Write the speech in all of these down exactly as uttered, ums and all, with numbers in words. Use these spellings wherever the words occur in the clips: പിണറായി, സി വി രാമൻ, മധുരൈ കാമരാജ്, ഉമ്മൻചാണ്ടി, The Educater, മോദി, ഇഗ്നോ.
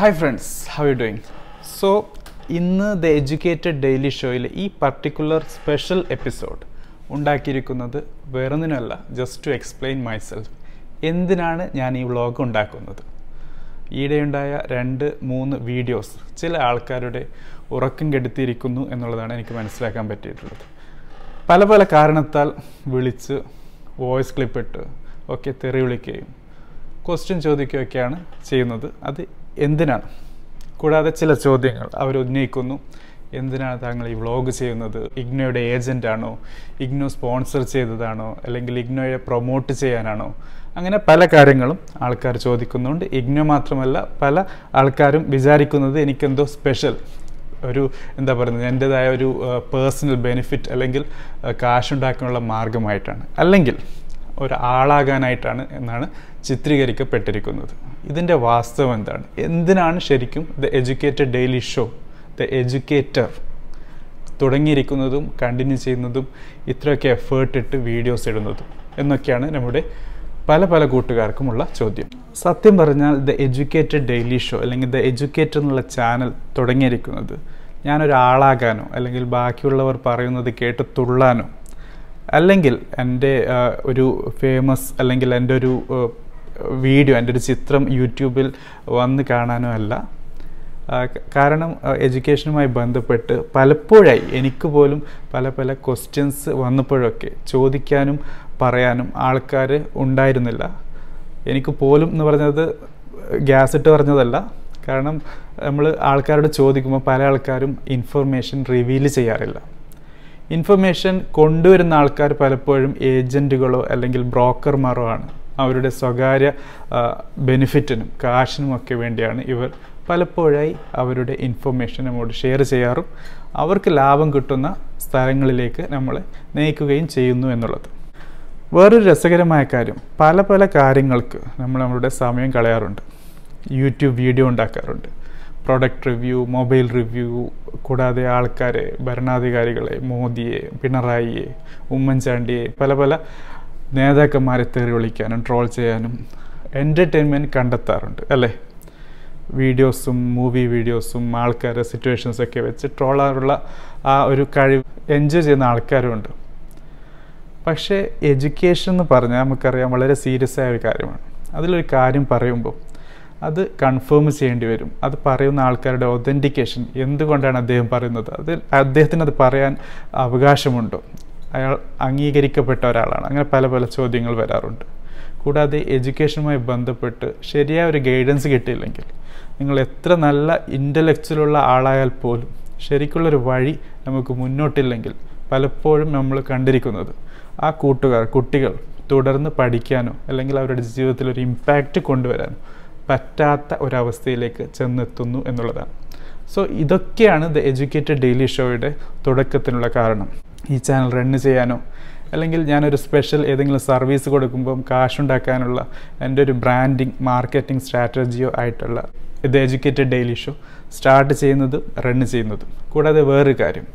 Hi friends, how are you doing? So, in the Educater Daily Show, this particular special episode, undakkirikkunnathu veranninalla, just to explain myself. എന്തിനാണ് ഞാൻ ഈ vlog ഉണ്ടാക്കുന്നത്? ഈയിടെയുണ്ടായ രണ്ട് മൂന്ന് videos ചില ആൾക്കാരുടെ ഉറക്കം കെടുത്തിയിരിക്കുന്നു എന്നുള്ളതാണ് എനിക്ക് മനസ്സിലാക്കാൻ പറ്റിയിട്ടുള്ളത്. പല പല കാരണത്താൽ വിളിച്ച് വോയിസ് ക്ലിപ്പിട്ട് ഒക്കെ തെറി വിളിക്കുകയും ക്വസ്റ്റ്യൻ ചോദിക്കുകയൊക്കെയാണ് ചെയ്യുന്നത്. അത് എന്തിനാണ്? കൂടാതെ ചില ചോദ്യങ്ങൾ അവരുന്നയിക്കുന്നു. എന്തിനാണ് താങ്കൾ ഈ വ്ളോഗ് ചെയ്യുന്നത്? ഇഗ്നോയുടെ ഏജൻറ്റാണോ? ഇഗ്നോ സ്പോൺസർ ചെയ്തതാണോ? അല്ലെങ്കിൽ ഇഗ്നോയെ പ്രൊമോട്ട് ചെയ്യാനാണോ? അങ്ങനെ പല കാര്യങ്ങളും ആൾക്കാർ ചോദിക്കുന്നുണ്ട്. ഇഗ്നോ മാത്രമല്ല, പല ആൾക്കാരും വിചാരിക്കുന്നത് എനിക്കെന്തോ സ്പെഷ്യൽ ഒരു എന്താ പറയുന്നത് എൻ്റേതായ ഒരു പേഴ്സണൽ ബെനിഫിറ്റ് അല്ലെങ്കിൽ കാശുണ്ടാക്കാനുള്ള മാർഗമായിട്ടാണ് അല്ലെങ്കിൽ ഒരാളാകാനായിട്ടാണ് എന്നാണ് ചിത്രീകരിക്കപ്പെട്ടിരിക്കുന്നത്. ഇതിൻ്റെ വാസ്തവം എന്താണ്? എന്തിനാണ് ശരിക്കും the Educated Daily show, the educator തുടങ്ങിയിരിക്കുന്നതും കണ്ടിന്യൂ ചെയ്യുന്നതും ഇത്രയൊക്കെ എഫേർട്ട് ഇട്ട് വീഡിയോസ് ഇടുന്നതും എന്നൊക്കെയാണ് നമ്മുടെ പല പല കൂട്ടുകാർക്കുമുള്ള ചോദ്യം. സത്യം പറഞ്ഞാൽ ദ എഡ്യൂക്കേറ്റഡ് ഡെയിലി ഷോ അല്ലെങ്കിൽ ദ എഡ്യൂക്കേറ്റർ എന്നുള്ള ചാനൽ തുടങ്ങിയിരിക്കുന്നത് ഞാനൊരാളാകാനോ അല്ലെങ്കിൽ ബാക്കിയുള്ളവർ പറയുന്നത് കേട്ട് തുള്ളാനോ അല്ലെങ്കിൽ എൻ്റെ ഒരു ഫേമസ് അല്ലെങ്കിൽ എൻ്റെ ഒരു വീഡിയോ എൻ്റെ ഒരു ചിത്രം യൂട്യൂബിൽ വന്ന് കാണാനോ അല്ല. കാരണം എഡ്യൂക്കേഷനുമായി ബന്ധപ്പെട്ട് പലപ്പോഴായി എനിക്ക് പോലും പല പല ക്വസ്റ്റ്യൻസ് വന്നപ്പോഴൊക്കെ ചോദിക്കാനും പറയാനും ആൾക്കാർ ഉണ്ടായിരുന്നില്ല. എനിക്ക് പോലും എന്ന് പറഞ്ഞത് ഗ്യാസ് ഇട്ട് പറഞ്ഞതല്ല. കാരണം നമ്മൾ ആൾക്കാരോട് ചോദിക്കുമ്പോൾ പല ആൾക്കാരും ഇൻഫർമേഷൻ റിവീൽ ചെയ്യാറില്ല. ഇൻഫർമേഷൻ കൊണ്ടുവരുന്ന ആൾക്കാർ പലപ്പോഴും ഏജൻറ്റുകളോ അല്ലെങ്കിൽ ബ്രോക്കർമാരോ ആണ്. അവരുടെ സ്വകാര്യ ബെനിഫിറ്റിനും കാശിനുമൊക്കെ വേണ്ടിയാണ് ഇവർ പലപ്പോഴായി അവരുടെ ഇൻഫർമേഷൻ നമ്മോട് ഷെയർ ചെയ്യാറും അവർക്ക് ലാഭം കിട്ടുന്ന സ്ഥലങ്ങളിലേക്ക് നമ്മളെ നയിക്കുകയും ചെയ്യുന്നു എന്നുള്ളത്. വേറൊരു രസകരമായ കാര്യം, പല പല കാര്യങ്ങൾക്ക് നമ്മൾ നമ്മളുടെ സമയം കളയാറുണ്ട്. യൂട്യൂബ് വീഡിയോ ഉണ്ടാക്കാറുണ്ട്, പ്രോഡക്റ്റ് റിവ്യൂ, മൊബൈൽ റിവ്യൂ, കൂടാതെ ആൾക്കാരെ, ഭരണാധികാരികളെ, മോദിയെ, പിണറായിയെ, ഉമ്മൻചാണ്ടിയെ, പല പല നേതാക്കന്മാരെ തെറി വിളിക്കാനും ട്രോൾ ചെയ്യാനും എൻ്റർടൈൻമെൻറ്റ് കണ്ടെത്താറുണ്ട് അല്ലേ? വീഡിയോസും മൂവി വീഡിയോസും ആൾക്കാരെ സിറ്റുവേഷൻസൊക്കെ വെച്ച് ട്രോളാറുള്ള ആ ഒരു കഴിവ് എൻജോയ് ചെയ്യുന്ന ആൾക്കാരുമുണ്ട്. പക്ഷേ എഡ്യൂക്കേഷൻ എന്ന് പറഞ്ഞാൽ നമുക്കറിയാം വളരെ സീരിയസ് ആയ ഒരു കാര്യമാണ്. അതിലൊരു കാര്യം പറയുമ്പോൾ അത് കൺഫേം ചെയ്യേണ്ടി വരും. അത് പറയുന്ന ആൾക്കാരുടെ ഒതൻറ്റിക്കേഷൻ, എന്തുകൊണ്ടാണ് അദ്ദേഹം പറയുന്നത്, അത് അദ്ദേഹത്തിന് അത് പറയാൻ അവകാശമുണ്ടോ, അയാൾ അംഗീകരിക്കപ്പെട്ട ഒരാളാണ്, അങ്ങനെ പല പല ചോദ്യങ്ങൾ വരാറുണ്ട്. കൂടാതെ എഡ്യൂക്കേഷനുമായി ബന്ധപ്പെട്ട് ശരിയായ ഒരു ഗൈഡൻസ് കിട്ടിയില്ലെങ്കിൽ നിങ്ങൾ എത്ര നല്ല ഇൻ്റലക്ച്വലുള്ള ആളായാൽ പോലും ശരിക്കുള്ളൊരു വഴി നമുക്ക് മുന്നോട്ടില്ലെങ്കിൽ പലപ്പോഴും നമ്മൾ കണ്ടിരിക്കുന്നത് ആ കൂട്ടുകാർ കുട്ടികൾ തുടർന്ന് പഠിക്കാനോ അല്ലെങ്കിൽ അവരുടെ ജീവിതത്തിൽ ഒരു ഇമ്പാക്റ്റ് കൊണ്ടുവരാനോ പറ്റാത്ത ഒരവസ്ഥയിലേക്ക് ചെന്നെത്തുന്നു എന്നുള്ളതാണ്. സോ ഇതൊക്കെയാണ് ദ എഡ്യൂക്കേറ്റഡ് ഡെയിലി ഷോയുടെ തുടക്കത്തിനുള്ള കാരണം. ഈ ചാനൽ റണ്ണ് ചെയ്യാനോ അല്ലെങ്കിൽ ഞാനൊരു സ്പെഷ്യൽ ഏതെങ്കിലും സർവീസ് കൊടുക്കുമ്പം കാശുണ്ടാക്കാനുള്ള എൻ്റെ ഒരു ബ്രാൻഡിങ് മാർക്കറ്റിംഗ് സ്ട്രാറ്റജിയോ ആയിട്ടുള്ള the Educated Daily show start ചെയ്യുന്നതും റണ്ണ് ചെയ്യുന്നതും. കൂടാതെ വേറൊരു കാര്യം,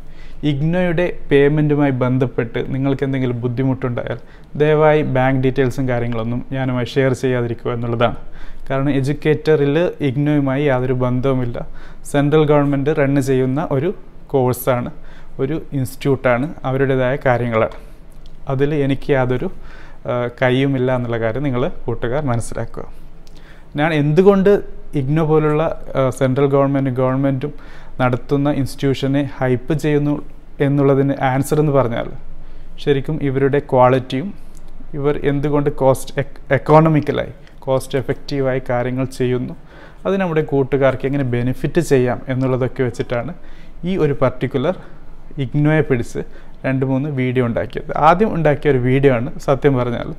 ഇഗ്നോയുടെ പേയ്മെൻറ്റുമായി ബന്ധപ്പെട്ട് നിങ്ങൾക്ക് എന്തെങ്കിലും ബുദ്ധിമുട്ടുണ്ടായാൽ ദയവായി ബാങ്ക് ഡീറ്റെയിൽസും കാര്യങ്ങളൊന്നും ഞാനുമായി ഷെയർ ചെയ്യാതിരിക്കുക എന്നുള്ളതാണ്. കാരണം എഡ്യൂക്കേറ്ററിൽ ഇഗ്നോയുമായി യാതൊരു ബന്ധവുമില്ല. സെൻട്രൽ ഗവൺമെൻറ് റണ്ണ് ചെയ്യുന്ന ഒരു കോഴ്സാണ്, ഒരു ഇൻസ്റ്റിറ്റ്യൂട്ടാണ്, അവരുടേതായ കാര്യങ്ങളാണ്. അതിൽ എനിക്ക് യാതൊരു കൈയുമില്ല എന്നുള്ള കാര്യം നിങ്ങൾ കൂട്ടുകാർ മനസ്സിലാക്കുക. ഞാൻ എന്തുകൊണ്ട് ഇഗ്നോ പോലുള്ള സെൻട്രൽ ഗവൺമെൻറ് ഗവൺമെൻറ്റും നടത്തുന്ന ഇൻസ്റ്റിറ്റ്യൂഷനെ ഹൈപ്പ് ചെയ്യുന്നു എന്നുള്ളതിന് ആൻസർ എന്ന് പറഞ്ഞാൽ ശരിക്കും ഇവരുടെ ക്വാളിറ്റിയും ഇവർ എന്തുകൊണ്ട് കോസ്റ്റ് എക്കോണമിക്കലായി കോസ്റ്റ് എഫക്റ്റീവായി കാര്യങ്ങൾ ചെയ്യുന്നു, അത് നമ്മുടെ കൂട്ടുകാർക്ക് എങ്ങനെ ബെനിഫിറ്റ് ചെയ്യാം എന്നുള്ളതൊക്കെ വെച്ചിട്ടാണ് ഈ ഒരു പർട്ടിക്കുലർ ഇഗ്നോയെ പിടിച്ച് രണ്ട് മൂന്ന് വീഡിയോ ഉണ്ടാക്കിയത്. ആദ്യം ഉണ്ടാക്കിയ ഒരു വീഡിയോ ആണ് സത്യം പറഞ്ഞാൽ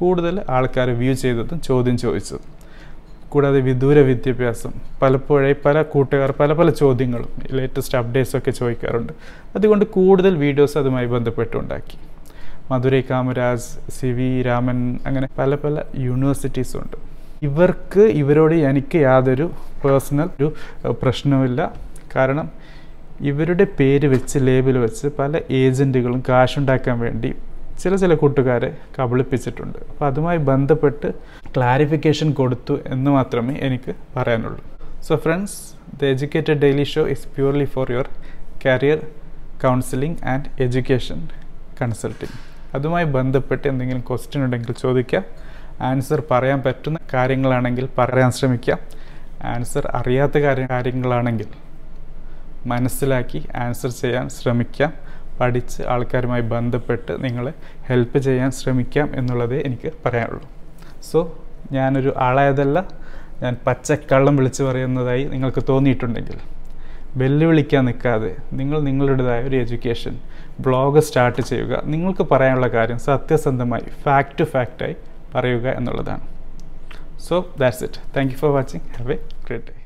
കൂടുതൽ ആൾക്കാർ വ്യൂ ചെയ്തതും ചോദ്യം ചോദിച്ചതും. കൂടാതെ വിദൂര വിദ്യാഭ്യാസം പലപ്പോഴായി പല കൂട്ടുകാർ പല പല ചോദ്യങ്ങളും ലേറ്റസ്റ്റ് അപ്ഡേറ്റ്സൊക്കെ ചോദിക്കാറുണ്ട്. അതുകൊണ്ട് കൂടുതൽ വീഡിയോസ് അതുമായി ബന്ധപ്പെട്ടുണ്ടാക്കി. മധുരൈ കാമരാജ്, സി വി രാമൻ, അങ്ങനെ പല പല യൂണിവേഴ്സിറ്റീസുണ്ട്. ഇവർക്ക് ഇവരോട് എനിക്ക് യാതൊരു പേഴ്സണൽ ഒരു പ്രശ്നവുമില്ല. കാരണം ഇവരുടെ പേര് വെച്ച് ലേബിൾ വെച്ച് പല ഏജൻറ്റുകളും കാശുണ്ടാക്കാൻ വേണ്ടി ചില ചില കൂട്ടുകാരെ കബളിപ്പിച്ചിട്ടുണ്ട്. അപ്പോൾ അതുമായി ബന്ധപ്പെട്ട് ക്ലാരിഫിക്കേഷൻ കൊടുത്തു എന്ന് മാത്രമേ എനിക്ക് പറയാനുള്ളൂ. So friends, the Educator Daily Show is purely for your career counseling and education consulting. അതുമായി ബന്ധപ്പെട്ട് എന്തെങ്കിലും ക്വസ്റ്റ്യൻ ഉണ്ടെങ്കിൽ ചോദിക്കുക. ആൻസർ പറയാൻ പറ്റുന്ന കാര്യങ്ങളാണെങ്കിൽ പറയാൻ ശ്രമിക്കുക. ആൻസർ അറിയാത്ത കാര്യങ്ങളാണെങ്കിൽ മനസ്സിലാക്കി ആൻസർ ചെയ്യാൻ ശ്രമിക്കാം. പഠിച്ച് ആൾക്കാരുമായി ബന്ധപ്പെട്ട് നിങ്ങളെ ഹെൽപ്പ് ചെയ്യാൻ ശ്രമിക്കാം എന്നുള്ളതേ എനിക്ക് പറയാനുള്ളൂ. സോ ഞാനൊരു ആളായതല്ല, ഞാൻ പച്ചക്കള്ളം വിളിച്ച് പറയുന്നതായി നിങ്ങൾക്ക് തോന്നിയിട്ടുണ്ടെങ്കിൽ വെല്ലുവിളിക്കാൻ നിൽക്കാതെ നിങ്ങൾ നിങ്ങളുടേതായ ഒരു എഡ്യൂക്കേഷൻ ബ്ലോഗ് സ്റ്റാർട്ട് ചെയ്യുക. നിങ്ങൾക്ക് പറയാനുള്ള കാര്യം സത്യസന്ധമായി ഫാക്ട് ടു ഫാക്റ്റായി പറയുക എന്നുള്ളതാണ്. So that's it. Thank you for watching. Have a great day.